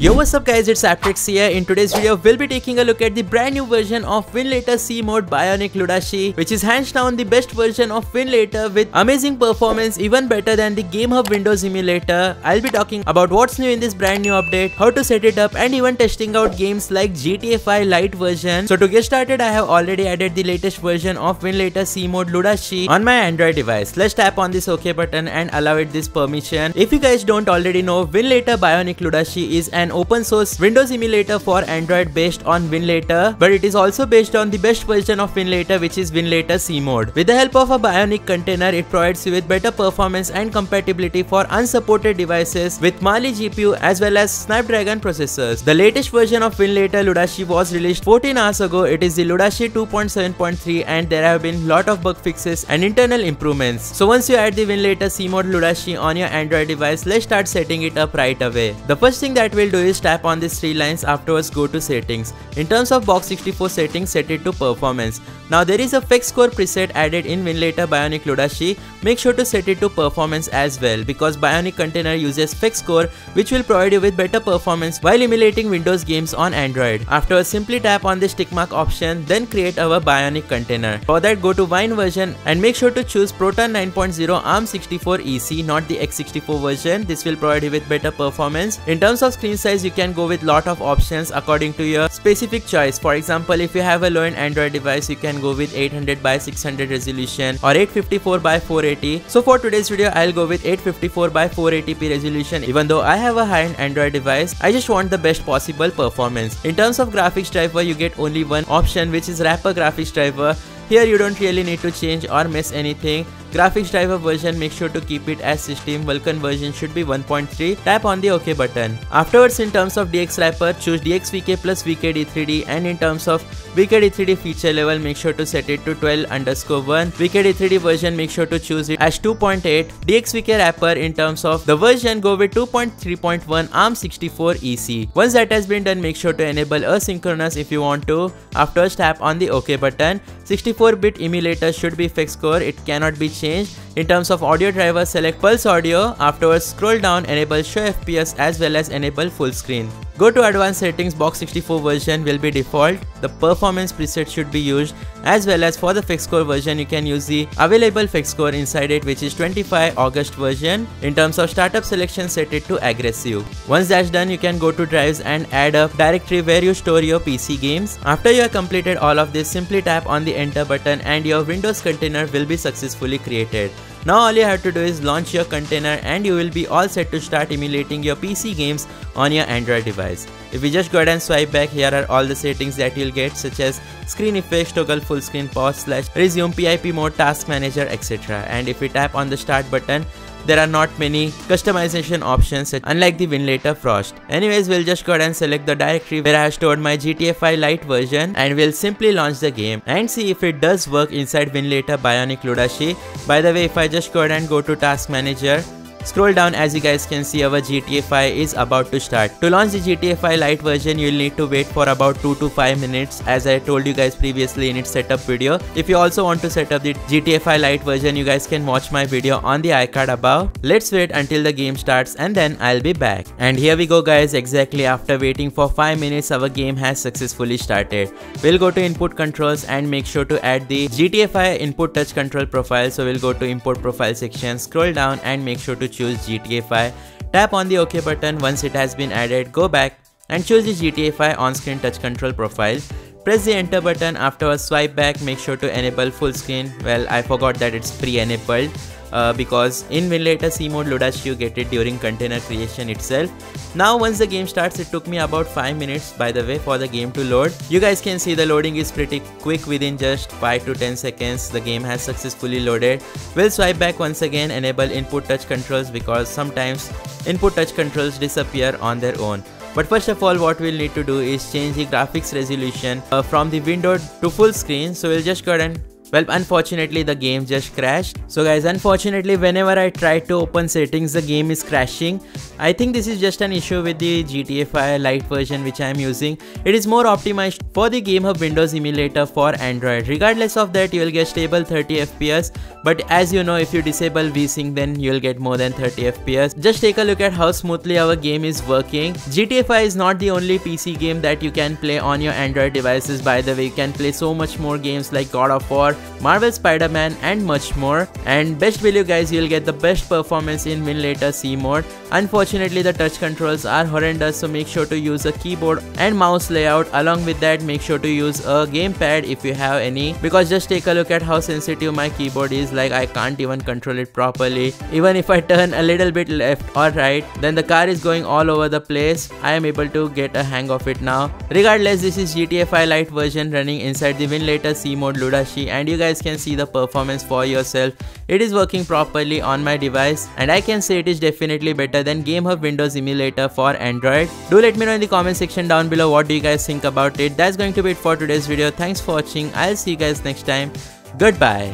Yo, what's up guys, it's ApTreX here. In today's video, we'll be taking a look at the brand new version of Winlator C Mode Bionic Ludashi, which is hands down the best version of Winlator with amazing performance, even better than the GameHub Windows emulator. I'll be talking about what's new in this brand new update, how to set it up, and even testing out games like GTA V Lite version. So to get started, I have already added the latest version of Winlator C Mode Ludashi on my Android device. Let's tap on this OK button and allow it this permission. If you guys don't already know, Winlator Bionic Ludashi is an open source Windows emulator for Android based on Winlator, but it is also based on the best version of Winlator, which is Winlator C Mode. With the help of a Bionic container, it provides you with better performance and compatibility for unsupported devices with Mali GPU as well as Snapdragon processors. The latest version of Winlator Ludashi was released 14 hours ago. It is the Ludashi 2.7.3 and there have been lot of bug fixes and internal improvements. So once you add the Winlator C Mode Ludashi on your Android device, let's start setting it up right away. The first thing that we'll do is tap on these three lines. Afterwards, go to settings. In terms of box 64 settings, set it to performance. Now there is a fixed score preset added in Winlator Bionic Ludashi. Make sure to set it to performance as well, because Bionic container uses fixed score, which will provide you with better performance while emulating Windows games on Android. Afterwards, simply tap on this tick mark option, then create our Bionic container. For that, go to Wine version and make sure to choose Proton 9.0 ARM64 EC, not the x64 version. This will provide you with better performance. In terms of screen size, you can go with lot of options according to your specific choice. For example, if you have a low-end Android device, you can go with 800 by 600 resolution or 854 by 480. So for today's video, I'll go with 854 by 480p resolution. Even though I have a high-end Android device, I just want the best possible performance. In terms of graphics driver, you get only one option, which is wrapper graphics driver. Here you don't really need to change or mess anything. Graphics driver version, make sure to keep it as system. Vulkan version should be 1.3. Tap on the OK button. Afterwards, in terms of DX wrapper, choose DXVK plus VKD3D, and in terms of VKD3D feature level, make sure to set it to 12_1. VKD3D version, make sure to choose it as 2.8. DXVK wrapper, in terms of the version, go with 2.3.1 ARM64 EC. Once that has been done, make sure to enable asynchronous if you want to. Afterwards, tap on the OK button. 64-bit emulator should be fixed core. It cannot be changed. In terms of audio driver, select Pulse Audio. Afterwards, scroll down, enable Show FPS as well as enable full screen. Go to advanced settings. Box 64 version will be default. The performance preset should be used, as well as for the fixed core version, you can use the available fixed core inside it, which is 25 August version. In terms of startup selection, set it to aggressive. Once that's done, you can go to drives and add a directory where you store your PC games. After you have completed all of this, simply tap on the enter button and your Windows container will be successfully created. Now all you have to do is launch your container and you will be all set to start emulating your PC games on your Android device. If you just go ahead and swipe back, here are all the settings that you'll get, such as screen effects, toggle full screen, pause, slash, resume, PIP mode, task manager, etc. And if you tap on the start button, there are not many customization options, unlike the Winlator Frost. Anyways, we'll just go ahead and select the directory where I have stored my GTA V Lite version, and we'll simply launch the game and see if it does work inside Winlator Bionic Ludashi. By the way, if I just go ahead and go to task manager, scroll down, as you guys can see, our GTA V is about to start. To launch the GTA V Lite version, you'll need to wait for about 2 to 5 minutes, as I told you guys previously in its setup video. If you also want to set up the GTA V Lite version, you guys can watch my video on the iCard above. Let's wait until the game starts and then I'll be back. And here we go guys, exactly after waiting for 5 minutes, our game has successfully started. We'll go to input controls and make sure to add the GTA V input touch control profile. So we'll go to import profile section, scroll down and make sure to choose GTA 5. Tap on the OK button. Once it has been added, go back and choose the GTA 5 on-screen touch control profile. Press the enter button. Afterwards, swipe back, make sure to enable full screen. Well, I forgot that it's pre-enabled because in Winlator C Mode Ludashi you get it during container creation itself. Now once the game starts, it took me about 5 minutes by the way for the game to load. You guys can see the loading is pretty quick. Within just 5 to 10 seconds the game has successfully loaded. We'll swipe back once again, enable input touch controls because sometimes input touch controls disappear on their own. But first of all, what we'll need to do is change the graphics resolution from the window to full screen. So we'll just go ahead and Well, unfortunately the game just crashed. So guys, unfortunately whenever I try to open settings, the game is crashing. I think this is just an issue with the GTA V Lite version which I am using. It is more optimized for the GameHub Windows emulator for Android. Regardless of that, you will get stable 30 FPS, but as you know, if you disable VSync, then you will get more than 30 FPS. Just take a look at how smoothly our game is working. GTA V is not the only PC game that you can play on your Android devices, by the way. You can play so much more games like God of War, Marvel Spider-Man and much more. And best believe guys, you'll get the best performance in Winlator C mode. Unfortunately the touch controls are horrendous, so make sure to use a keyboard and mouse layout. Along with that, make sure to use a gamepad if you have any, because just take a look at how sensitive my keyboard is. Like, I can't even control it properly. Even if I turn a little bit left or right, then the car is going all over the place. I am able to get a hang of it now. Regardless, this is GTA V Lite version running inside the Winlator C mode Ludashi, and you guys can see the performance for yourself. It is working properly on my device, and I can say it is definitely better than GameHub Windows emulator for Android. Do let me know in the comment section down below what do you guys think about it. That's going to be it for today's video. Thanks for watching. I'll see you guys next time. Goodbye.